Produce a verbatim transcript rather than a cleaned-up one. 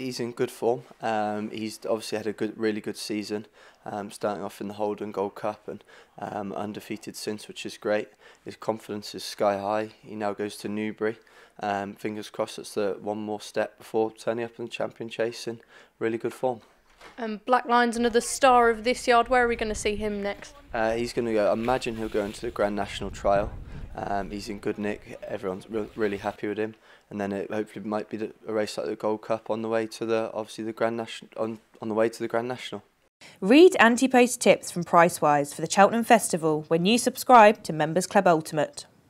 He's in good form. Um, he's obviously had a good, really good season, um, starting off in the Holden Gold Cup and um, undefeated since, which is great. His confidence is sky high. He now goes to Newbury. Um, fingers crossed it's the one more step before turning up in the champion chase in really good form. Um, Black Lion's another star of this yard. Where are we going to see him next? Uh, he's going to go, I imagine he'll go into the Grand National trial. Um, he's in good nick, everyone's re really happy with him, and then it hopefully might be a race like the Gold Cup on the way to the obviously the Grand National on, on the way to the Grand National. Read Antipost tips from Pricewise for the Cheltenham Festival when you subscribe to Members Club Ultimate.